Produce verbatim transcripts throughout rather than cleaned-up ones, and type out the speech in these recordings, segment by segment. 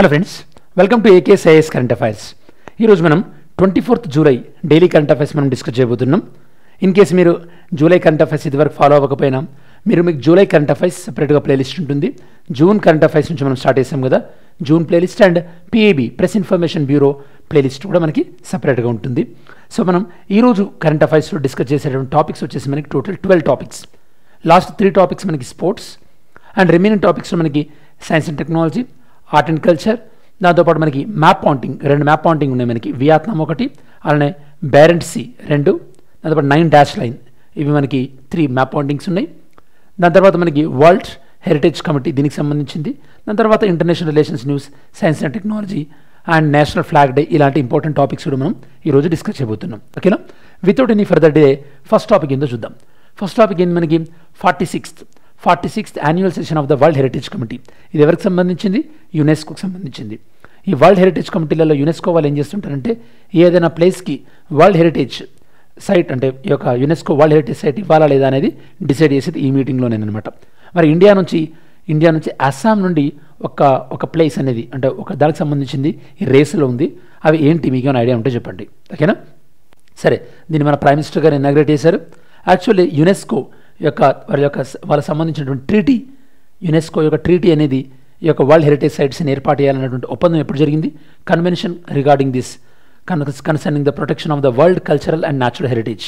Hello friends, welcome to ఏకేఎస్ఐఎస్ current affairs. ఈరోజు మనం twenty fourth July daily current affairs మనం discuss చేయబోతున్నాం. In case మీరు జూలై కరెంట్ అఫైర్స్ ఇదివరకు ఫాలో అవ్వకపోయినా మీరు మీకు జూలై కరెంట్ అఫైర్స్ సపరేట్గా ప్లేలిస్ట్ ఉంటుంది. జూన్ కరెంట్ అఫైర్స్ నుంచి మనం స్టార్ట్ చేసాం కదా, June playlist and PAB press information bureau playlist కూడా మనకి సపరేట్గా ఉంటుంది. సో మనం ఈరోజు కరెంట్ అఫైర్స్లో డిస్కస్ చేసేటువంటి టాపిక్స్ వచ్చేసి మనకి total twelve topics. Last three topics మనకి స్పోర్ట్స్ అండ్ రిమైనింగ్ టాపిక్స్లో మనకి science and technology, art and culture, దాంతోపాటు మనకి మ్యాప్ పాయింటింగ్, రెండు మ్యాప్ పాయింటింగ్ ఉన్నాయి మనకి, వియత్నాం ఒకటి, అలానే బ్యారెంట్ సీ రెండు, దాని తర్వాత నైన్ డాష్ లైన్, ఇవి మనకి త్రీ మ్యాప్ పాయింటింగ్స్ ఉన్నాయి. దాని తర్వాత మనకి వరల్డ్ హెరిటేజ్ కమిటీ దీనికి సంబంధించింది, దాని తర్వాత international relations news, science and technology and national flag day, ఇలాంటి ఇంపార్టెంట్ టాపిక్స్ కూడా మనం ఈరోజు డిస్కస్ చేయబోతున్నాం. ఓకేనా, without any further day first topic ఏందో చూద్దాం. ఫస్ట్ టాపిక్ ఏంది మనకి forty sixth forty sixth annual session of the world heritage committee. ఇది ఎవరికి సంబంధించింది? యునెస్కోకి సంబంధించింది. ఈ వరల్డ్ హెరిటేజ్ కమిటీలలో యునెస్కో వాళ్ళు ఏం చేస్తుంటారంటే, ఏదైనా ప్లేస్కి వరల్డ్ హెరిటేజ్ సైట్ అంటే ఈ యొక్క యునెస్కో వరల్డ్ హెరిటేజ్ సైట్ ఇవ్వాలా లేదా అనేది డిసైడ్ చేసేది ఈ మీటింగ్లోనేనమాట. మరి ఇండియా నుంచి ఇండియా నుంచి అస్సాం నుండి ఒక ఒక ప్లేస్ అనేది, అంటే ఒక దానికి సంబంధించింది ఈ రేసులో ఉంది. అవి ఏంటి, మీకు ఏమైనా ఐడియా ఉంటే చెప్పండి. ఓకేనా, సరే. దీన్ని మన ప్రైమ్ మినిస్టర్ గారు ఇనాగ్రేట్ చేశారు. యాక్చువల్లీ యునెస్కో యొక్క వారి యొక్క వాళ్ళకి సంబంధించినటువంటి ట్రీటీ, యునెస్కో యొక్క ట్రీటీ అనేది ఈ యొక్క వరల్డ్ హెరిటేజ్ సైట్స్ని ఏర్పాటు చేయాలన్నటువంటి ఒప్పందం ఎప్పుడు జరిగింది? Convention regarding this con concerning the protection of the world cultural and natural heritage,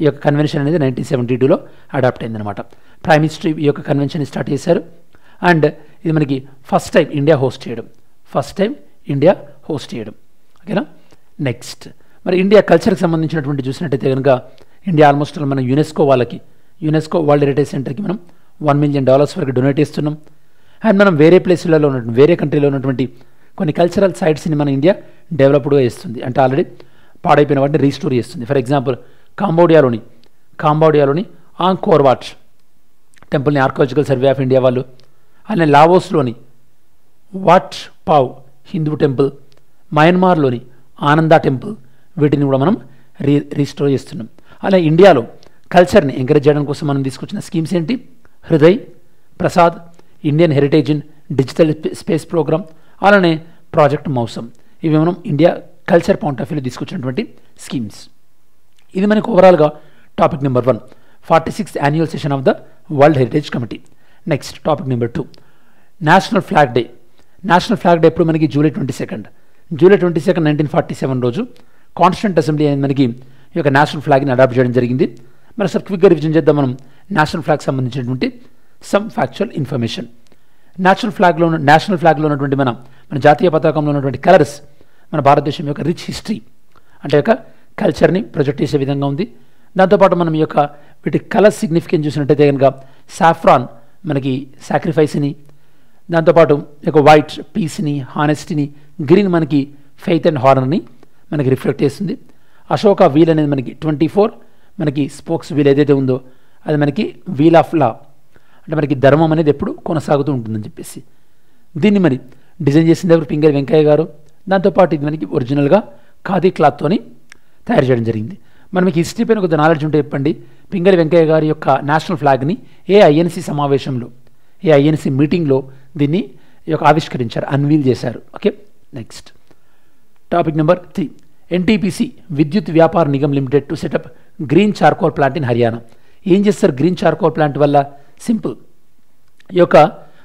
ఈ యొక్క కన్వెన్షన్ అనేది నైన్టీన్ సెవెంటీ టూలో అడాప్ట్ అయిందనమాట. ప్రైమ్ మినిస్టర్ ఈ యొక్క కన్వెన్షన్ స్టార్ట్ చేశారు. అండ్ ఇది మనకి ఫస్ట్ టైం ఇండియా హోస్ట్ చేయడం, ఫస్ట్ టైం ఇండియా హోస్ట్ చేయడం. ఓకేనా, నెక్స్ట్ మరి ఇండియా కల్చర్కి సంబంధించినటువంటి చూసినట్టయితే కనుక ఇండియా ఆల్మోస్ట్ మనం యునెస్కో వాళ్ళకి, యునెస్కో వరల్డ్ హెరిటేజ్ సెంటర్కి మనం వన్ మిలియన్ డాలర్స్ వరకు డొనేట్ చేస్తున్నాం. అండ్ మనం వేరే ప్లేసులలో ఉన్నటువంటి, వేరే కంట్రీలో ఉన్నటువంటి కొన్ని కల్చరల్ సైట్స్ని మన ఇండియా డెవలప్డ్గా చేస్తుంది, అంటే ఆల్రెడీ పాడైపోయిన వాటిని రీస్టోర్ చేస్తుంది. ఫర్ ఎగ్జాంపుల్ కాంబోడియాలోని కాంబోడియాలోని ఆంకోర్ వాట్ టెంపుల్ని ఆర్కయాలజికల్ సర్వే ఆఫ్ ఇండియా వాళ్ళు, అలానే లావోస్లోని వాట్ పావ్ హిందూ టెంపుల్, మయన్మార్లోని ఆనందా టెంపుల్, వీటిని కూడా మనం రీ రీస్టోర్ చేస్తున్నాం. అలాగే ఇండియాలో కల్చర్ని ఎంకరేజ్ చేయడం కోసం మనం తీసుకొచ్చిన స్కీమ్స్ ఏంటి? Hriday Prasad, Indian heritage in digital space programme, అలానే ప్రాజెక్ట్ మౌసమ్. ఇవి మనం ఇండియా కల్చర్ పాయింట్ ఆఫ్ వ్యూలో తీసుకొచ్చినటువంటి స్కీమ్స్. ఇది మనకు ఓవరాల్గా topic number one, forty sixth annual session of the world heritage committee. Next topic number two, national flag day. National flag day ఎప్పుడు మనకి? July twenty second July twenty second nineteen forty seven రోజు constituent assembly అనేది మనకి ఈ యొక్క national ఫ్లాగ్ని adapt చేయడం జరిగింది. మరి సార్ క్విక్గా రివిజన్ చేద్దాం. మనం నేషనల్ ఫ్లాగ్ సంబంధించినటువంటి సమ్ ఫ్యాక్చువల్ ఇన్ఫర్మేషన్. నేషనల్ ఫ్లాగ్లో నేషనల్ ఫ్లాగ్లో ఉన్నటువంటి మన మన జాతీయ పతాకంలో ఉన్నటువంటి కలర్స్ మన భారతదేశం యొక్క రిచ్ హిస్టరీ, అంటే యొక్క కల్చర్ని ప్రొజెక్ట్ చేసే విధంగా ఉంది. దాంతోపాటు మనం ఈ యొక్క వీటి కలర్ సిగ్నిఫికెన్స్ చూసినట్టయితే కనుక సాఫ్రాన్ మనకి సాక్రిఫైస్ని, దాంతోపాటు యొక్క వైట్ పీస్ని, హానెస్టీని, గ్రీన్ మనకి ఫెయిత్ అండ్ హానర్ని మనకి రిఫ్లెక్ట్ చేస్తుంది. అశోక వీల్ అనేది మనకి ట్వంటీ ఫోర్ మనకి స్పోక్స్ వీల్ ఏదైతే ఉందో అది మనకి వీల్ ఆఫ్ లా, అంటే మనకి ధర్మం అనేది ఎప్పుడు కొనసాగుతూ ఉంటుందని చెప్పేసి దీన్ని మరి డిజైన్ చేసింది ఎవరు? పింగళి వెంకయ్య గారు. దాంతోపాటు ఇది మనకి ఒరిజినల్గా ఖాదీ క్లాత్తోని తయారు చేయడం జరిగింది. మనం మీకు హిస్టరీ పైన కొంత నాలెడ్జ్ ఉంటే చెప్పండి. పింగళి వెంకయ్య గారి యొక్క నేషనల్ ఫ్లాగ్ని ఏ ఐఎన్సీ సమావేశంలో, ఏ ఐఎన్సీ మీటింగ్లో దీన్ని యొక్క ఆవిష్కరించారు, అన్వీల్ చేశారు. Okay, next topic number three, NTPC Vidyut Vyapar Nigam limited to set up green charcoal plant in Haryana. ఏం చేస్తారు గ్రీన్ చార్కోల్ ప్లాంట్ వల్ల? సింపుల్, ఈ యొక్క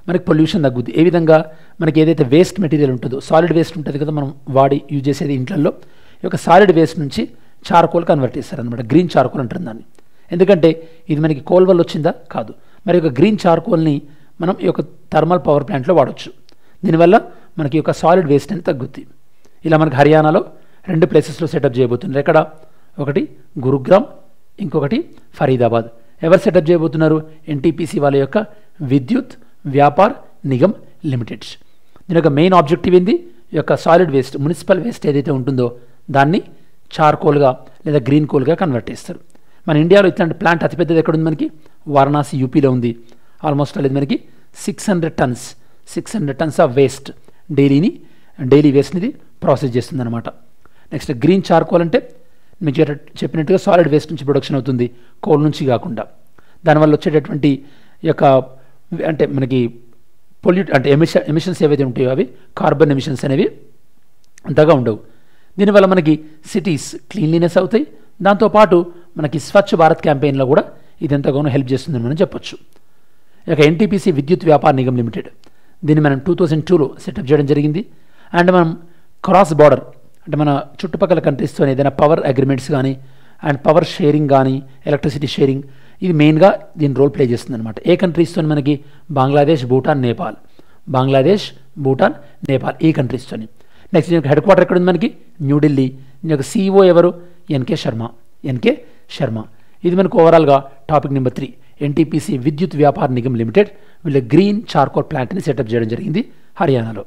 మనకి పొల్యూషన్ తగ్గుద్ది. ఏ విధంగా మనకి ఏదైతే వేస్ట్ మెటీరియల్ ఉంటుందో, సాలిడ్ వేస్ట్ ఉంటుంది కదా మనం వాడి యూజ్ చేసేది ఇంట్లల్లో, ఈ యొక్క సాలిడ్ వేస్ట్ నుంచి చార్కోల్ కన్వర్ట్ చేస్తారనమాట. గ్రీన్ చార్కోల్ అంటారు దాన్ని. ఎందుకంటే ఇది మనకి కోల్ వల్ల వచ్చిందా? కాదు. మరి యొక్క గ్రీన్ చార్కోల్ని మనం ఈ యొక్క థర్మల్ పవర్ ప్లాంట్లో వాడవచ్చు. దీనివల్ల మనకి యొక్క సాలిడ్ వేస్ట్ అనేది తగ్గుద్ది. ఇలా మనకి హర్యానాలో రెండు ప్లేసెస్లో సెటప్ చేయబోతున్నారు. ఎక్కడ? ఒకటి గురుగ్రామ్, ఇంకొకటి ఫరీదాబాద్. ఎవరు సెటప్ చేయబోతున్నారు? ఎన్టీపీసీ వాళ్ళ యొక్క విద్యుత్ వ్యాపార్ నిగమ్ లిమిటెడ్. దీని యొక్క మెయిన్ ఆబ్జెక్టివ్ ఏంది? ఈ యొక్క సాలిడ్ వేస్ట్, మున్సిపల్ వేస్ట్ ఏదైతే ఉంటుందో దాన్ని చార్కోల్గా లేదా గ్రీన్ కోల్గా కన్వర్ట్ చేస్తారు. మన ఇండియాలో ఇట్లాంటి ప్లాంట్ అతిపెద్దది ఎక్కడుంది మనకి? వారణాసి, యూపీలో ఉంది. ఆల్మోస్ట్ లేదు మనకి six hundred tons six hundred tons of waste డైలీని డైలీ వేస్ట్నిది ప్రాసెస్ చేస్తుందన్నమాట. నెక్స్ట్ గ్రీన్ చార్కోల్ అంటే మీకు చెప్పినట్టుగా సాలిడ్ వేస్ట్ నుంచి ప్రొడక్షన్ అవుతుంది, కోల్ నుంచి కాకుండా. దానివల్ల వచ్చేటటువంటి ఈ యొక్క అంటే మనకి పొల్యూట్ అంటే ఎమిషన్ ఎమిషన్స్ ఏవైతే ఉంటాయో అవి కార్బన్ ఎమిషన్స్ అనేవి అంతగా ఉండవు. దీనివల్ల మనకి సిటీస్ క్లీన్లీనెస్ అవుతాయి, దాంతోపాటు మనకి స్వచ్ఛ భారత్ క్యాంపెయిన్లో కూడా ఇది ఎంతగానో హెల్ప్ చేస్తుందని మనం చెప్పొచ్చు. ఇక ఎన్టీపీసీ విద్యుత్ వ్యాపార నిగమ్ లిమిటెడ్, దీన్ని మనం టూ థౌజండ్ టూలో సెటప్ చేయడం జరిగింది. అండ్ మనం క్రాస్ బార్డర్ అంటే మన చుట్టుపక్కల కంట్రీస్తో ఏదైనా పవర్ అగ్రిమెంట్స్ కానీ అండ్ పవర్ షేరింగ్ కానీ ఎలక్ట్రిసిటీ షేరింగ్ ఇది మెయిన్గా దీని రోల్ ప్లే చేస్తుంది అనమాట. ఏ కంట్రీస్తో మనకి బంగ్లాదేశ్, భూటాన్, నేపాల్, బంగ్లాదేశ్, భూటాన్, నేపాల్ ఈ కంట్రీస్తో. నెక్స్ట్ దీనికి హెడ్ క్వార్టర్ ఎక్కడ ఉంది మనకి న్యూఢిల్లీ. దీని యొక్క సీఈఓ ఎవరు ఎన్కే శర్మ, ఎన్కే శర్మ. ఇది మనకు ఓవరాల్గా topic number three, NTPC Vidyut Vyapar Nigam limited వీళ్ళ గ్రీన్ చార్కోల్ ప్లాంట్ని సెటప్ చేయడం జరిగింది హర్యానాలో.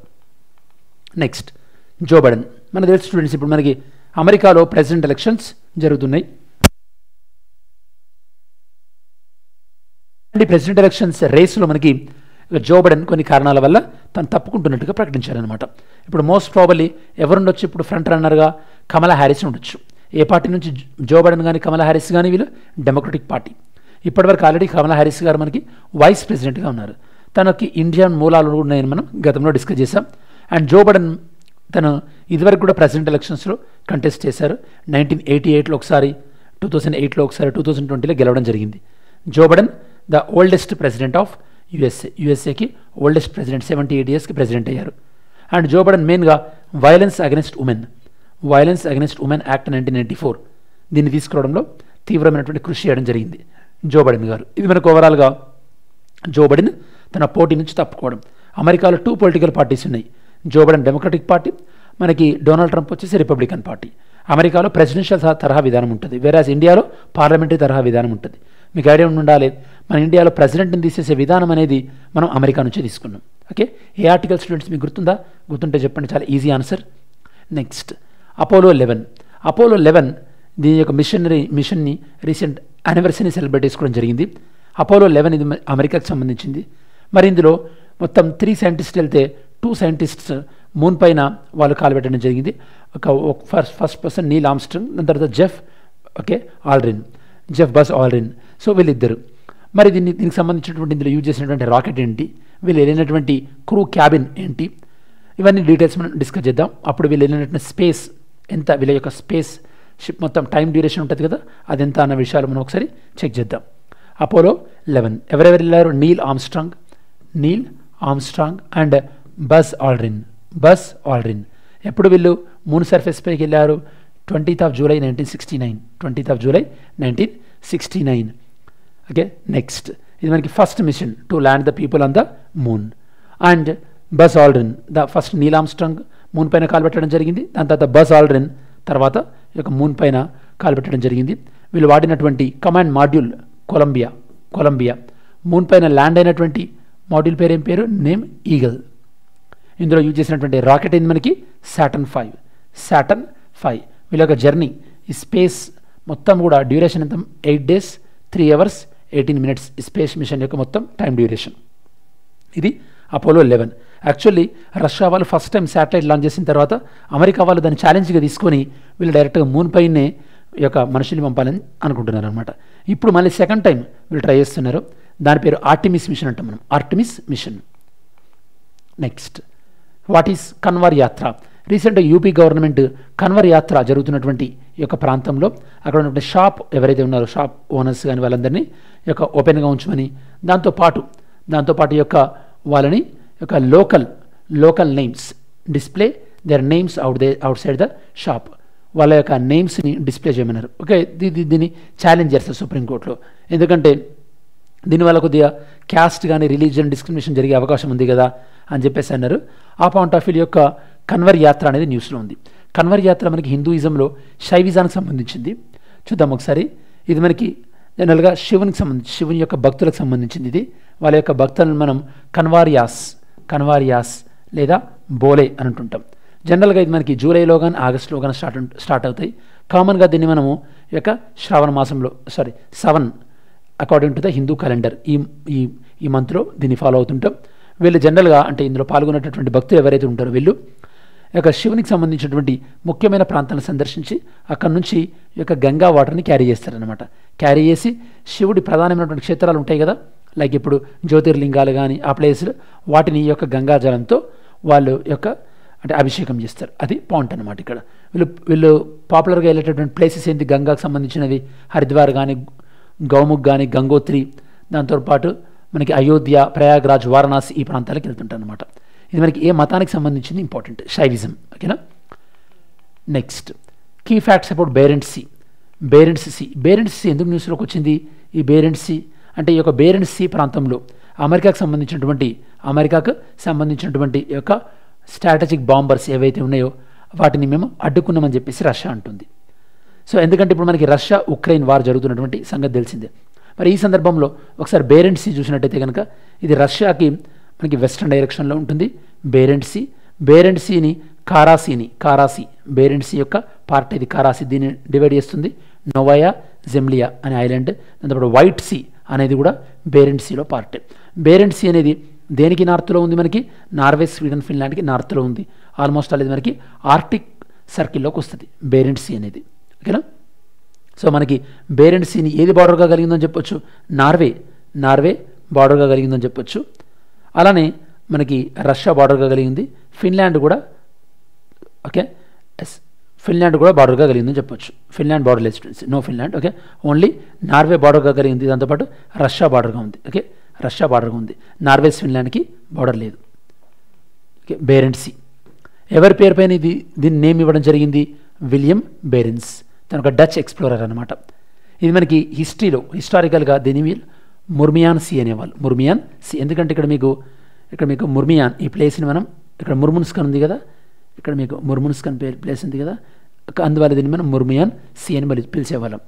నెక్స్ట్ జో బైడెన్, మన తెలుసు స్టూడెంట్స్ ఇప్పుడు మనకి అమెరికాలో ప్రెసిడెంట్ ఎలక్షన్స్ జరుగుతున్నాయి. ఈ ప్రెసిడెంట్ ఎలక్షన్స్ రేస్లో మనకి జో బైడెన్ కొన్ని కారణాల వల్ల తను తప్పుకుంటున్నట్టుగా ప్రకటించారనమాట. ఇప్పుడు మోస్ట్ ప్రాబబ్లీ ఎవరుండొచ్చు ఇప్పుడు ఫ్రంట్ రన్నర్గా కమలా హ్యారిస్ ఉండొచ్చు. ఏ పార్టీ నుంచి జో బైడెన్ కానీ కమలా హ్యారిస్ కానీ వీళ్ళు డెమోక్రటిక్ పార్టీ. ఇప్పటివరకు ఆల్రెడీ కమలా హ్యారిస్ గారు మనకి వైస్ ప్రెసిడెంట్గా ఉన్నారు. తనకి ఇండియన్ మూలాలు ఉన్నాయని మనం గతంలో డిస్కస్ చేసాం. అండ్ జో బైడెన్ తను ఇదివరకు కూడా ప్రెసిడెంట్ ఎలక్షన్స్లో కంటెస్ట్ చేశారు. నైన్టీన్ ఎయిటీ ఎయిట్లో ఒకసారి, టూ థౌజండ్ ఎయిట్లో ఒకసారి, టూ థౌజండ్ ట్వంటీలో గెలవడం జరిగింది. Joe Biden the oldest president of USA, యుఎస్ఏకి ఓల్డెస్ట్ ప్రెసిడెంట్, సెవెంటీ ఎయిట్ ఇయర్స్కి ప్రెసిడెంట్ అయ్యారు. అండ్ జో బైడెన్ మెయిన్గా violence against women, violence against women act nineteen ninety four దీన్ని తీసుకురావడంలో తీవ్రమైనటువంటి కృషి చేయడం జరిగింది జో బైడెన్ గారు. ఇది మనకు ఓవరాల్గా జో బైడెన్ తన పోటీ నుంచి తప్పుకోవడం. అమెరికాలో టూ పొలిటికల్ పార్టీస్ ఉన్నాయి, జో బైడెన్ డెమోక్రటిక్ పార్టీ, మనకి డొనాల్డ్ ట్రంప్ వచ్చేసి రిపబ్లికన్ పార్టీ. అమెరికాలో ప్రెసిడెన్షియల్ తరహా విధానం ఉంటుంది, వేరాజ్ ఇండియాలో పార్లమెంటరీ తరహా విధానం ఉంటుంది. మీకు ఐడియా ఉండాలి, మన ఇండియాలో ప్రెసిడెంట్ని తీసేసే విధానం అనేది మనం అమెరికా నుంచే తీసుకున్నాం. ఓకే, ఏ ఆర్టికల్ స్టూడెంట్స్ మీకు గుర్తుందా? గుర్తుంటే చెప్పండి, చాలా easy answer. Next Apollo eleven, Apollo eleven దీని యొక్క మిషనరీ మిషన్ని రీసెంట్ యానివర్సరీని సెలబ్రేట్ చేసుకోవడం జరిగింది. అపోలో లెవెన్ ఇది అమెరికాకు సంబంధించింది. మరి ఇందులో మొత్తం త్రీ సైంటిస్టులు వెళ్తే టూ సైంటిస్ట్స్ మూన్ పైన వాళ్ళు కాలుపెట్టడం జరిగింది. ఒక first first person Neil Armstrong, దాని తర్వాత Jeff okay Aldrin, Jeff Buzz Aldrin. So వీళ్ళిద్దరు మరి దీన్ని దీనికి సంబంధించినటువంటి ఇందులో యూజ్ చేసినటువంటి రాకెట్ ఏంటి, వీళ్ళు వెళ్ళినటువంటి క్రూ క్యాబిన్ ఏంటి, ఇవన్నీ డీటెయిల్స్ మనం డిస్కస్ చేద్దాం. అప్పుడు వీళ్ళు వెళ్ళినటువంటి స్పేస్ ఎంత, వీళ్ళ యొక్క స్పేస్ షిప్ మొత్తం టైం డ్యూరేషన్ ఉంటుంది కదా అది ఎంత అన్న విషయాలు మనం ఒకసారి చెక్ చేద్దాం. అపోలో లెవెన్ ఎవరెవరు వెళ్ళారు? Neil Armstrong, Neil Armstrong and Buzz Aldrin, Buzz Aldrin. ఎప్పుడు వీళ్ళు మూన్ సర్ఫేస్ పైకి వెళ్ళారు? Twentieth of July nineteen sixty nine, twentieth of July nineteen sixty nine. Okay, next ఇది మనకి first mission to land the people on the moon. And Buzz Aldrin the first, Neil Armstrong moon పైన కాలుపెట్టడం జరిగింది, దాని తర్వాత buzz Aldrin తర్వాత యొక్క moon పైన కాలుపెట్టడం జరిగింది. వీళ్ళు వాడినటువంటి command module Columbia, Columbia moon పైన ల్యాండ్ అయినటువంటి మాడ్యూల్ పేరు ఏం పేరు? Name Eagle. ఇందులో యూజ్ చేసినటువంటి రాకెట్ ఏంది మనకి? Saturn five, Saturn five. వీళ్ళ యొక్క జర్నీ ఈ స్పేస్ మొత్తం కూడా డ్యూరేషన్ ఎంత? Eight days three hours eighteen minutes ఈ స్పేస్ మిషన్ యొక్క మొత్తం టైం డ్యూరేషన్. ఇది అపోలో లెవెన్. యాక్చువల్లీ రష్యా వాళ్ళు ఫస్ట్ టైం శాటిలైట్ లాంచ్ చేసిన తర్వాత అమెరికా వాళ్ళు దాన్ని ఛాలెంజ్గా తీసుకొని వీళ్ళు డైరెక్ట్గా మూన్ పైనే ఈ యొక్క మనుషుల్ని పంపాలని అనుకుంటున్నారు అనమాట. ఇప్పుడు మళ్ళీ సెకండ్ టైం వీళ్ళు ట్రై చేస్తున్నారు, దాని పేరు ఆర్టిమిస్ మిషన్ అంటాం మనం, Artemis mission. Next what is Kanwar Yatra? రీసెంట్గా యూపీ గవర్నమెంట్ కన్వర్ యాత్ర జరుగుతున్నటువంటి ఈ యొక్క ప్రాంతంలో అక్కడ ఉన్నటువంటి షాప్ ఎవరైతే ఉన్నారో షాప్ ఓనర్స్ కానీ వాళ్ళందరినీ ఈ యొక్క ఓపెన్గా ఉంచమని, దాంతోపాటు దాంతోపాటు ఈ యొక్క వాళ్ళని యొక్క local local names display their names out they outside the shop, వాళ్ళ యొక్క నేమ్స్ని డిస్ప్లే చేయమన్నారు. ఓకే, దీన్ని దీన్ని ఛాలెంజ్ చేస్తారు సుప్రీంకోర్టులో, ఎందుకంటే దీనివల్ల కొద్దిగా క్యాస్ట్ కానీ రిలీజియన్ డిస్క్రిమినేషన్ జరిగే అవకాశం ఉంది కదా అని చెప్పేసి అన్నారు. ఆ పాయింట్ ఆఫ్ వ్యూ యొక్క కన్వర్ యాత్ర అనేది న్యూస్లో ఉంది. కన్వర్ యాత్ర మనకి హిందూయిజంలో శైవిజానికి సంబంధించింది, చూద్దాం ఒకసారి. ఇది మనకి జనరల్గా శివునికి సంబంధించి శివుని యొక్క భక్తులకు సంబంధించింది. ఇది వాళ్ళ యొక్క భక్తులను మనం కన్వార్యాస్, కన్వార్యాస్ లేదా బోలే అని అంటుంటాం. జనరల్గా ఇది మనకి జూలైలో కానీ ఆగస్టులో కానీ స్టార్ట్ స్టార్ట్ అవుతాయి. కామన్గా దీన్ని మనము ఈ యొక్క శ్రావణ మాసంలో sorry seven according to the Hindu calendar ఈ ఈ ఈ మంత్లో దీన్ని ఫాలో అవుతుంటాం. వీళ్ళు జనరల్గా అంటే ఇందులో పాల్గొనేటటువంటి భక్తులు ఎవరైతే ఉంటారో వీళ్ళు యొక్క శివునికి సంబంధించినటువంటి ముఖ్యమైన ప్రాంతాలను సందర్శించి అక్కడ నుంచి ఈ యొక్క గంగా వాటర్ని క్యారీ చేస్తారనమాట. క్యారీ చేసి శివుడి ప్రధానమైనటువంటి క్షేత్రాలు ఉంటాయి కదా లైక్ ఇప్పుడు జ్యోతిర్లింగాలు కానీ ఆ ప్లేస్లు వాటిని ఈ యొక్క గంగాజలంతో వాళ్ళు యొక్క అంటే అభిషేకం చేస్తారు. అది పాయింట్ అనమాట. ఇక్కడ వీళ్ళు వీళ్ళు పాపులర్గా వెళ్ళేటటువంటి ప్లేసెస్ ఏంటి, గంగాకు సంబంధించినవి హరిద్వార్ కానీ గౌముఖ్ కానీ గంగోత్రి, దాంతోపాటు మనకి అయోధ్య, ప్రయాగ్రాజ్, వారణాసి ఈ ప్రాంతాలకు వెళ్తుంటారు అనమాట. ఇది మనకి ఏ మతానికి సంబంధించింది ఇంపార్టెంట్, శైవిజం. ఓకేనా. Next key facts about Barents sea. Barents sea Barents sea ఎందుకు న్యూస్లోకి వచ్చింది? ఈ బేరెంట్స్ సీ అంటే ఈ యొక్క బేరెంట్స్ సీ ప్రాంతంలో అమెరికాకు సంబంధించినటువంటి అమెరికాకు సంబంధించినటువంటి యొక్క స్ట్రాటజిక్ బాంబర్స్ ఏవైతే ఉన్నాయో వాటిని మేము అడ్డుకున్నామని చెప్పేసి రష్యా అంటుంది. సో ఎందుకంటే ఇప్పుడు మనకి రష్యా ఉక్రెయిన్ వార్ జరుగుతున్నటువంటి సంగతి తెలిసిందే. మరి ఈ సందర్భంలో ఒకసారి బేరెంట్స్ సీ చూసినట్టయితే కనుక ఇది రష్యాకి మనకి వెస్ట్రన్ డైరెక్షన్లో ఉంటుంది బేరెంట్స్ సీ. బేరెంట్స్ సీని కారాసీని కారాసీ బేరెంట్స్ సీ యొక్క పార్ట్ ఇది కారాసీ, దీన్ని డివైడ్ చేస్తుంది నోవాయా జెమ్లియా అనే ఐలాండ్. దాంతోపాటు వైట్ సీ అనేది కూడా బేరెంట్స్ సీలో పార్ట్. బేరెంట్స్ సీ అనేది దేనికి నార్త్లో ఉంది? మనకి నార్వే, స్వీడన్, ఫిన్లాండ్కి నార్త్లో ఉంది. ఆల్మోస్ట్ అనేది మనకి ఆర్టిక్ సర్కిల్లోకి వస్తుంది బేరెంట్స్ సీ అనేది. ఓకేనా. సో మనకి బేరెంట్స్ సీని ఏది బార్డర్గా కలిగిందని చెప్పొచ్చు? నార్వే నార్వే బార్డర్గా కలిగిందని చెప్పొచ్చు. అలానే మనకి రష్యా బార్డర్గా కలిగింది, ఫిన్లాండ్ కూడా. ఓకే, ఎస్ ఫిన్లాండ్ కూడా బార్డర్గా కలిగిందని చెప్పొచ్చు. Finland border less no Finland. Okay, only Norway బార్డర్గా కలిగింది, దాంతోపాటు రష్యా బార్డర్గా ఉంది. ఓకే, రష్యా బార్డర్గా ఉంది, నార్వే ఫిన్లాండ్కి బార్డర్ లేదు. ఓకే, బేరెంట్స్ సీ ఎవరి పేరు పైన ఇది దీన్ని నేమ్ ఇవ్వడం జరిగింది? విలియం బేరెన్స్, తన ఒక డచ్ ఎక్స్ప్లోరర్ అనమాట. ఇది మనకి హిస్టరీలో హిస్టారికల్గా దీని ముర్మియాన్ సీ అనేవాళ్ళు. ముర్మియాన్ సీ ఎందుకంటే ఇక్కడ మీకు ఇక్కడ మీకు ముర్మియాన్ ఈ ప్లేస్ని మనం ఇక్కడ ముర్మున్స్కన్ ఉంది కదా, ఇక్కడ మీకు ముర్మున్స్కన్ ప్లేస్ ఉంది కదా, అందువల్ల దీన్ని మనం ముర్మియాన్ సీ అని మళ్ళీ పిలిచేవాళ్ళం.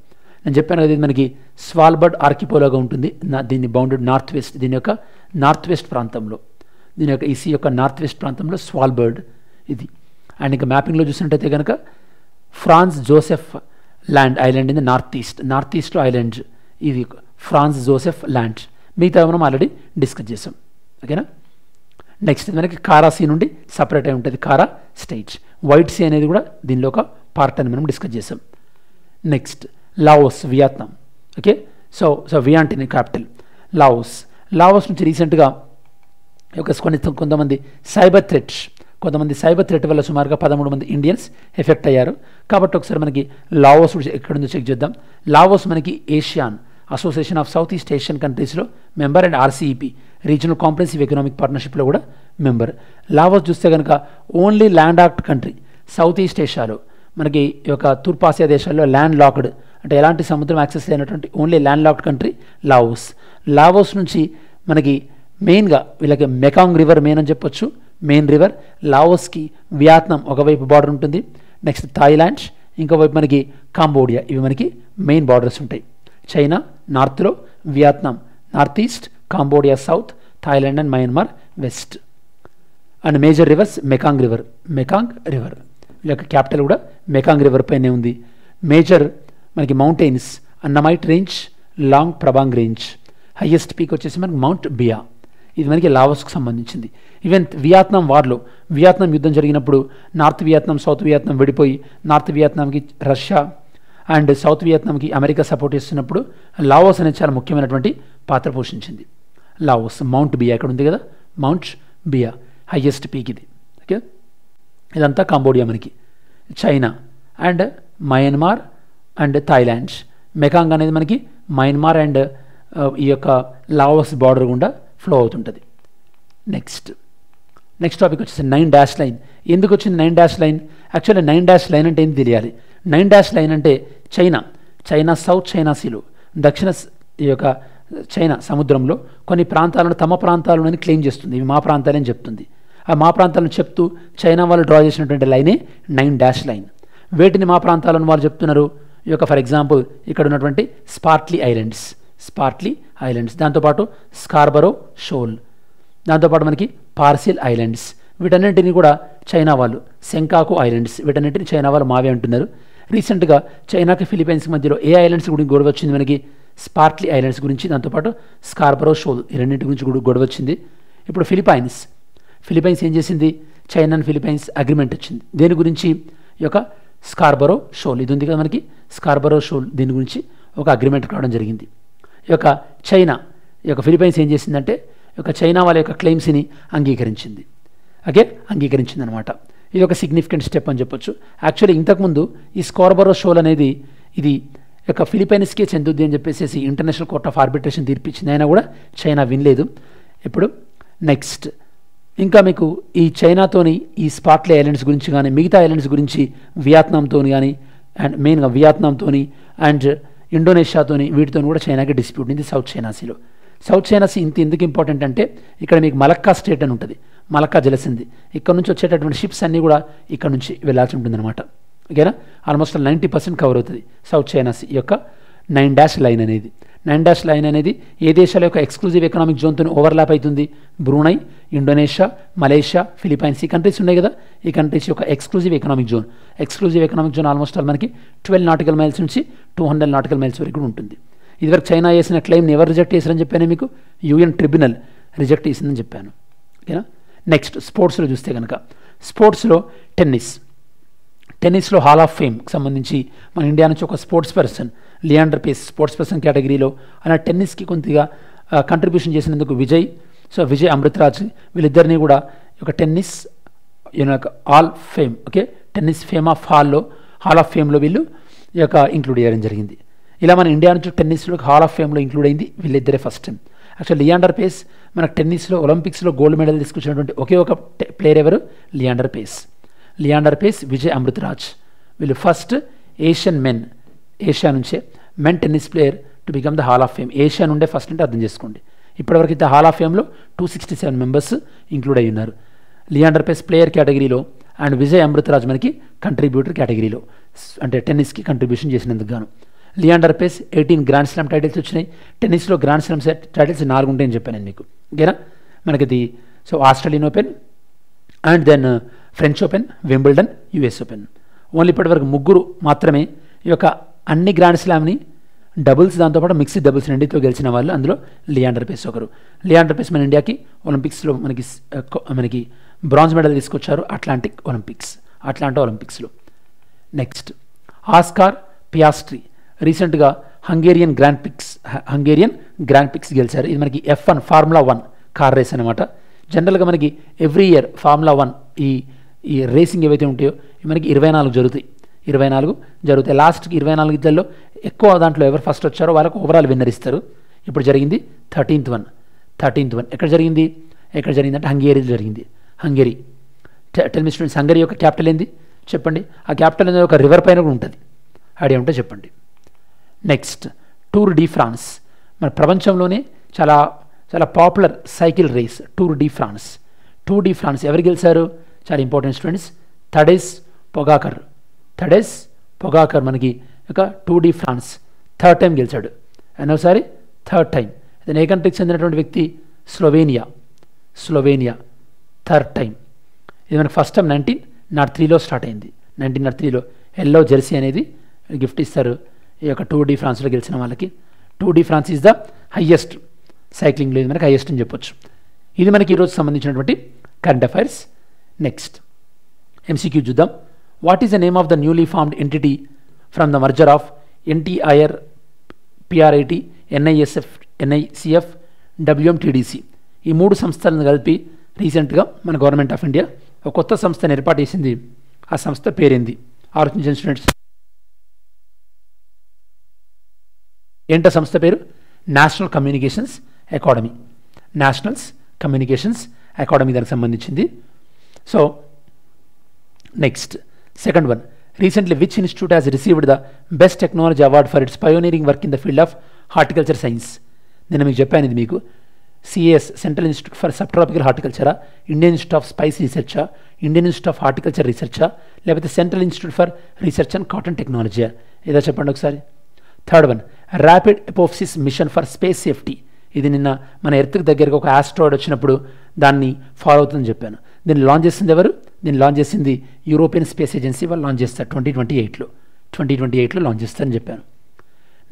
నేను చెప్పాను కదా ఇది మనకి స్వాల్బర్డ్ ఆర్కిపోలాగా ఉంటుంది. నా దీన్ని బౌండెడ్ నార్త్ వెస్ట్, దీని యొక్క నార్త్ వెస్ట్ ప్రాంతంలో దీని యొక్క ఈ సీ యొక్క నార్త్ వెస్ట్ ప్రాంతంలో స్వాల్బర్డ్ ఇది. అండ్ ఇంకా మ్యాపింగ్లో చూసినట్టయితే కనుక Franz Josef land island in the north east, north ఈస్ట్లో ఐలాండ్స్ ఇది ఫ్రాన్స్ జోసెఫ్ ల్యాండ్. మిగతా మనం ఆల్రెడీ డిస్కస్ చేసాం. ఓకేనా. నెక్స్ట్ మనకి కారా సీ నుండి సపరేట్ అయి ఉంటుంది కారా స్టేట్స్. వైట్ సీ అనేది కూడా దీనిలో ఒక పార్ట్ అని మనం డిస్కస్ చేసాం. Next Laos, Vietnam. Okay, so so వియాంటిని క్యాపిటల్ లావోస్. లావోస్ నుంచి రీసెంట్గా ఒక కొన్ని కొంతమంది సైబర్ థ్రెట్స్ కొంతమంది సైబర్ థ్రెట్ వల్ల సుమారుగా పదమూడు మంది ఇండియన్స్ ఎఫెక్ట్ అయ్యారు. కాబట్టి ఒకసారి మనకి లావోస్ ఎక్కడుందో చెక్ చేద్దాం. లావోస్ మనకి ASEAN association of south east Asian కంట్రీస్లో member and RCEP regional comprehensive economic పార్ట్నర్షిప్లో కూడా మెంబర్. లావోస్ చూస్తే కనుక only land locked country south east ఏషియాలో. మనకి ఈ యొక్క తూర్పాసియా దేశాల్లో ల్యాండ్ లాక్డ్ అంటే ఎలాంటి సముద్రం యాక్సెస్ లేనటువంటి only land locked country Laos. Laos నుంచి మనకి మెయిన్గా వీళ్ళకి మెకాంగ్ రివర్ మెయిన్ అని చెప్పొచ్చు. మెయిన్ రివర్ లావోస్కి వియత్నాం ఒకవైపు బార్డర్ ఉంటుంది. నెక్స్ట్ థాయిలాండ్, ఇంకోవైపు మనకి కాంబోడియా. ఇవి మనకి మెయిన్ బార్డర్స్ ఉంటాయి. చైనా నార్త్లో, Vietnam north east, Cambodia south, Thailand and Myanmar west. And major rivers Mekong river Mekong river వీళ్ళ యొక్క క్యాపిటల్ కూడా మెకాంగ్ రివర్ పైనే ఉంది. మేజర్ మనకి mountains Annamite range, Luang Prabang range. Highest peak వచ్చేసి మనకి మౌంట్ బియా. ఇది మనకి లావోస్కు సంబంధించింది. ఈవెన్ వియత్నాం వార్లో వియత్నాం యుద్ధం జరిగినప్పుడు నార్త్ వియత్నాం సౌత్ వియత్నాం విడిపోయి నార్త్ వియత్నాంకి రష్యా అండ్ సౌత్ వియత్నాంకి అమెరికా సపోర్ట్ చేస్తున్నప్పుడు లావోస్ అనేది చాలా ముఖ్యమైనటువంటి పాత్ర పోషించింది. లావోస్ మౌంట్ బియా ఇక్కడ ఉంది కదా, మౌంట్ బియా హయ్యెస్ట్ పీక్ ఇది. ఓకే, ఇదంతా కాంబోడియా మనకి. China and Myanmar and Thailand. Mekong అనేది మనకి మయన్మార్ అండ్ ఈ యొక్క లావోస్ బార్డర్ గుండా ఫ్లో అవుతుంటుంది. నెక్స్ట్ నెక్స్ట్ టాపిక్ వచ్చేసి నైన్ డాష్ లైన్. ఎందుకు వచ్చింది nine dash line? Actually nine dash line అంటే ఏంటి తెలియాలి. నైన్ డాష్ లైన్ అంటే చైనా చైనా సౌత్ చైనా సీలో దక్షిణ ఈ యొక్క చైనా సముద్రంలో కొన్ని ప్రాంతాలను తమ ప్రాంతాలను క్లెయిమ్ చేస్తుంది. ఇవి మా ప్రాంతాలని చెప్తుంది. ఆ మా ప్రాంతాలను చెప్తూ చైనా వాళ్ళు డ్రా చేసినటువంటి లైనే నైన్ డాష్ లైన్. వేటిని మా ప్రాంతాలను వాళ్ళు చెప్తున్నారు? ఈ యొక్క ఫర్ ఎగ్జాంపుల్ ఇక్కడ ఉన్నటువంటి స్పార్ట్లీ ఐలాండ్స్ స్పార్ట్లీ ఐలాండ్స్, దాంతోపాటు స్కార్బరో షోల్, దాంతోపాటు మనకి పార్సిల్ ఐలాండ్స్. వీటన్నింటినీ కూడా చైనా వాళ్ళు సెంకాకు ఐలాండ్స్ వీటన్నింటినీ చైనా వాళ్ళు మావే అంటున్నారు. రీసెంట్గా చైనాకి ఫిలిపైన్స్ మధ్యలో ఏ ఐలాండ్స్ గురించి గొడవ వచ్చింది? మనకి స్పార్ట్లీ ఐలాండ్స్ గురించి, దాంతోపాటు స్కార్బరో షోల్, ఈ రెండింటి గురించి కూడా గొడవ వచ్చింది. ఇప్పుడు ఫిలిపైన్స్ ఫిలిపైన్స్ ఏం చేసింది? చైనా అండ్ ఫిలిపైన్స్ అగ్రిమెంట్ వచ్చింది. దేని గురించి? ఈ యొక్క స్కార్బరో షోల్ ఇది ఉంది కదా మనకి, స్కార్బరో షోల్ దీని గురించి ఒక అగ్రిమెంట్ రావడం జరిగింది. ఈ యొక్క చైనా ఈ యొక్క ఫిలిపైన్స్ ఏం చేసిందంటే ఈ యొక్క చైనా వాళ్ళ యొక్క క్లెయిమ్స్ని అంగీకరించింది. ఓకే, అంగీకరించింది అనమాట. ఇది ఒక సిగ్నిఫికెంట్ స్టెప్ అని చెప్పొచ్చు. యాక్చువల్లీ ఇంతకుముందు ఈ స్కార్బరో షోల్ అనేది ఇది యొక్క ఫిలిపైన్స్కే చెందుద్ది అని చెప్పేసి ఇంటర్నేషనల్ కోర్ట్ ఆఫ్ ఆర్బిట్రేషన్ తీర్పిచ్చింది. అయినా కూడా చైనా వినలేదు. ఇప్పుడు నెక్స్ట్ ఇంకా మీకు ఈ చైనాతోని ఈ స్పాట్లీ ఐలాండ్స్ గురించి కానీ మిగతా ఐలాండ్స్ గురించి వియత్నాంతో కానీ అండ్ మెయిన్గా వియత్నాంతో అండ్ ఇండోనేషియాతో వీటితో కూడా చైనాకి డిస్ప్యూట్ ఉంది సౌత్ చైనా సీలో. సౌత్ చైనా సీ ఇంత ఎందుకు ఇంపార్టెంట్ అంటే ఇక్కడ మీకు మలక్కా స్టేట్ అని ఉంటుంది, మలక్కా జలసింది. ఇక్కడ నుంచి వచ్చేటటువంటి షిప్స్ అన్నీ కూడా ఇక్కడ నుంచి వెళ్ళాల్సి ఉంటుందన్నమాట. ఓకేనా, ఆల్మోస్ట్ నైంటీ పర్సెంట్ కవర్ అవుతుంది సౌత్ చైనా సీ యొక్క నైన్ డాష్ లైన్ అనేది. నైన్ డాష్ లైన్ అనేది ఏ దేశాల యొక్క ఎక్స్క్లూజివ్ ఎకనామిక్ జోన్తో ఓవర్లాప్ అవుతుంది? బ్రూనై, ఇండోనేషియా, మలేషియా, ఫిలిపైన్స్, ఈ కంట్రీస్ ఉన్నాయి కదా. ఈ కంట్రీస్ యొక్క exclusive economic zone exclusive economic zone almost all మనకి ట్వెల్వ్ నాటికల్ మైల్స్ నుంచి టూ హండ్రెడ్ నాటికల్ మైల్స్ వరకు ఉంటుంది. ఇదివరకు చైనా చేసిన క్లెయిమ్ని ఎవరు రిజెక్ట్ చేశారని చెప్పాను మీకు? యూఎన్ ట్రిబ్యునల్ రిజెక్ట్ చేసిందని చెప్పాను. ఓకేనా, నెక్స్ట్ స్పోర్ట్స్లో చూస్తే కనుక స్పోర్ట్స్లో టెన్నిస్, టెన్నిస్లో హాల్ ఆఫ్ ఫేమ్కి సంబంధించి మన ఇండియా నుంచి ఒక sports person Leander Paes sports person కేటగిరీలో అలా టెన్నిస్కి కొద్దిగా కంట్రిబ్యూషన్ చేసినందుకు విజయ్ సో విజయ్ అమృతరాజ్ వీళ్ళిద్దరినీ కూడా ఒక టెన్నిస్ యొక్క hall fame, okay tennis fame of హాల్లో హాల్ ఆఫ్ ఫేమ్లో వీళ్ళు ఈ యొక్క ఇంక్లూడ్ చేయడం జరిగింది. ఇలా మన ఇండియా నుంచి టెన్నిస్లో హాల్ ఆఫ్ ఫేమ్లో ఇంక్లూడ్ అయింది వీళ్ళిద్దరే first time. Actual Leander Paes మనకు టెన్నిస్లో ఒలింపిక్స్లో గోల్డ్ మెడల్ తీసుకొచ్చినటువంటి ఒకే ఒక ప్లేయర్ ఎవరు? లియాండర్ పేస్. లియాండర్ పేస్, విజయ్ అమృతరాజ్ వీళ్ళు ఫస్ట్ ఏషియన్ మెన్, ఏషియా నుంచే men tennis player to become the hall of fame. Asia నుండే ఫస్ట్ అంటే అర్థం చేసుకోండి. ఇప్పటివరకు అయితే హాల్ ఆఫ్ ఫేమ్లో two sixty seven members include అయ్యి ఉన్నారు. లియాండర్ పేస్ ప్లేయర్ కేటగిరీలో అండ్ విజయ్ అమృతరాజ్ మనకి కంట్రిబ్యూటర్ కేటగిరీలో అంటే టెన్నిస్కి కంట్రిబ్యూషన్ చేసినందుకు గాను. Leander Paes eighteen grand slam titles వచ్చినాయి. టెన్నిస్లో గ్రాండ్ స్లామ్ టైటిల్స్ నాలుగు ఉంటాయని చెప్పాను నేను మీకు. ఓకేనా, మనకి ఇది so Australian open and then French open, Wimbledon, US open. Only ఇప్పటివరకు ముగ్గురు మాత్రమే ఈ యొక్క అన్ని గ్రాండ్ స్లామ్ని డబుల్స్ దాంతోపాటు మిక్స్డ్ డబుల్స్ రెండింటితో గెలిచిన వాళ్ళు. అందులో లియాండర్ పేస్ ఒకరు. లియాండర్ పేస్ మన ఇండియాకి ఒలింపిక్స్లో మనకి మనకి బ్రాంజ్ మెడల్ తీసుకొచ్చారు అట్లాంటిక్ ఒలింపిక్స్, అట్లాంటా ఒలింపిక్స్లో. నెక్స్ట్ ఆస్కార్ పియాస్ట్రీ రీసెంట్గా Hungarian grand prix Hungarian grand prix గెలిచారు. ఇది మనకి F one formula one car race అనమాట. జనరల్గా మనకి ఎవ్రీ ఇయర్ ఫార్ములా వన్ ఈ ఈ రేసింగ్ ఏవైతే ఉంటాయో మనకి ఇరవై నాలుగు జరుగుతాయి ఇరవై నాలుగు జరుగుతాయి లాస్ట్కి ఇరవై నాలుగు ఇద్దరిలో ఎక్కువ దాంట్లో ఎవరు ఫస్ట్ వచ్చారో వాళ్ళకు ఓవరాల్ విన్నర్ ఇస్తారు. ఇప్పుడు జరిగింది థర్టీన్త్ వన్ థర్టీన్త్ వన్ ఎక్కడ జరిగింది ఎక్కడ జరిగిందంటే హంగేరీలో జరిగింది. హంగేరీ టెన్ స్టూడెంట్స్ హంగేరీ యొక్క క్యాపిటల్ ఏంది చెప్పండి? ఆ క్యాపిటల్ అనేది ఒక రివర్ పైన కూడా ఉంటుంది, ఐడియా ఉంటే చెప్పండి. నెక్స్ట్ టూర్ డి ఫ్రాన్స్ మన ప్రపంచంలోనే చాలా చాలా popular cycle race tour de France. Tour de France ఎవరు గెలిచారు? చాలా ఇంపార్టెంట్ స్టూడెంట్స్, థడేస్ పొగాకర్. థడేస్ పొగాకర్ మనకి ఇక tour de France third time గెలిచాడు. ఎన్నోసారి థర్డ్ టైం. ఇతను ఏ కంట్రీకి చెందినటువంటి వ్యక్తి? స్లోవేనియా. Slovenia third time. ఇది మనకి ఫస్ట్ టైం నైన్టీన్ నాట్ త్రీలో స్టార్ట్ అయింది. నైన్టీన్ నాట్ త్రీలో ఎల్లో జెర్సీ అనేది గిఫ్ట్ ఇస్తారు ఈ యొక్క టూర్ డి ఫ్రాన్స్లో గెలిచిన వాళ్ళకి. Tour de France is the highest సైక్లింగ్లో ఇది మనకి హయ్యెస్ట్ అని చెప్పొచ్చు. ఇది మనకి ఈరోజు సంబంధించినటువంటి కరెంట్ అఫైర్స్. నెక్స్ట్ ఎంసీక్యూ చూద్దాం. What is the name of the newly formed entity from the merger of NTIR PRIT NISF NICF WMTDC? ఈ మూడు సంస్థలను కలిపి రీసెంట్గా మన గవర్నమెంట్ ఆఫ్ ఇండియా ఒక కొత్త సంస్థను ఏర్పాటు చేసింది. ఆ సంస్థ పేరేంది? ఆలోచించండి స్టూడెంట్స్. ఏంట సంస్థ పేరు? National communications academy. Nationals communications academy దానికి సంబంధించింది. So next second one, recently which institute has received the best technology award for its pioneering work in the field of horticulture science? నేను మీకు చెప్పాను ఇది మీకు. CAS central institute for sub tropical హార్టికల్చరా, Indian institute of spice రీసెర్చా, Indian institute of horticulture రీసెర్చా, లేకపోతే central institute for research and cotton టెక్నాలజీయా? ఏదో చెప్పండి ఒకసారి. Third one, rapid Apophis mission for space safety. ఇది నిన్న మన ఎర్త్కి దగ్గరకు ఒక ఆస్ట్రాయిడ్ వచ్చినప్పుడు దాన్ని ఫాలో అవుతుందని చెప్పాను. దీన్ని లాంచ్ చేసింది ఎవరు? దీన్ని లాంచ్ చేసింది యూరోపియన్ స్పేస్ ఏజెన్సీ వాళ్ళు లాంచ్ చేస్తారు ట్వంటీ ట్వంటీ ఎయిట్లో ట్వంటీ ట్వంటీ ఎయిట్లో లాంచ్ చేస్తారని చెప్పాను.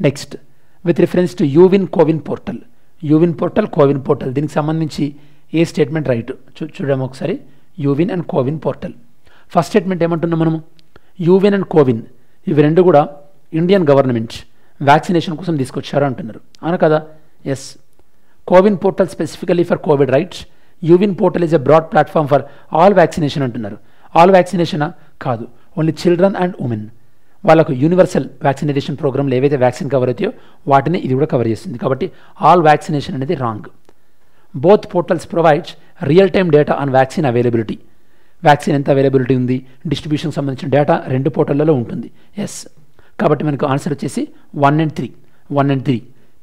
నెక్స్ట్ విత్ రిఫరెన్స్ టు యూవిన్ CoWIN portal, యూవిన్ portal CoWIN portal దీనికి సంబంధించి ఏ స్టేట్మెంట్ రైట్ చూ చూడము ఒకసారి. యూవిన్ and CoWIN portal first statement ఏమంటున్నాం మనము? యూవిన్ అండ్ కోవిన్ ఇవి రెండు కూడా ఇండియన్ గవర్నమెంట్ వ్యాక్సినేషన్ కోసం తీసుకొచ్చారు అంటున్నారు. అవును కదా? Yes. CoWIN portal specifically for Covid rights, యూవిన్ portal is a broad platform for all vaccination అంటున్నారు. ఆల్ వ్యాక్సినేషనా? కాదు, ఓన్లీ చిల్డ్రన్ అండ్ ఉమెన్ వాళ్ళకు యూనివర్సల్ వ్యాక్సినేషన్ ప్రోగ్రామ్లు ఏవైతే వ్యాక్సిన్ కవర్ అవుతాయో వాటిని ఇది కూడా కవర్ చేస్తుంది. కాబట్టి ఆల్ వ్యాక్సినేషన్ అనేది wrong. Both portals provides real time data on vaccine availability, vaccine ఎంత అవైలబిలిటీ ఉంది, డిస్ట్రిబ్యూషన్కి సంబంధించిన డేటా రెండు పోర్టల్లో ఉంటుంది. ఎస్, కాబట్టి మనకు ఆన్సర్ వచ్చేసి one and three one and three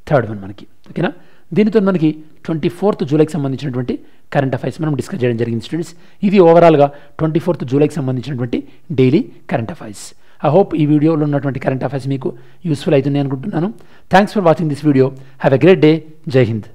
third one మనకి. ఓకేనా, దీనితో మనకి ట్వంటీ ఫోర్త్ జూలైకి సంబంధించినటువంటి కరెంట్ అఫైర్స్ మనం డిస్కస్ చేయడం జరిగింది స్టూడెంట్స్. ఇది ఓవరాల్గా ట్వంటీ ఫోర్త్ జూలైకి సంబంధించినటువంటి daily current affairs. I hope ఈ వీడియోలో ఉన్నటువంటి కరెంట్ అఫైర్స్ మీకు యూస్ఫుల్ అవుతుంది అనుకుంటున్నాను. Thanks for watching this video. Have a great day. జై హింద్.